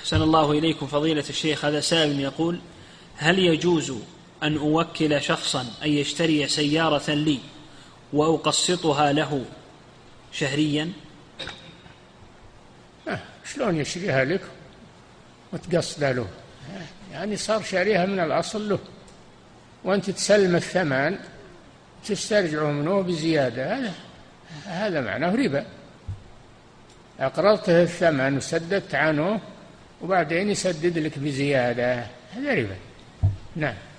أحسن الله إليكم فضيلة الشيخ. هذا سائل يقول: هل يجوز أن أوكل شخصا أن يشتري سيارة لي وأقسطها له شهريا؟ شلون يشريها لك وتقسط له؟ يعني صار شاريها من الأصل له، وأنت تسلم الثمن تسترجعه منه بزيادة. هذا معناه ربا. أقرضته الثمن وسددت عنه وبعدين يسدد لك بزيادة، هذا ربا. نعم.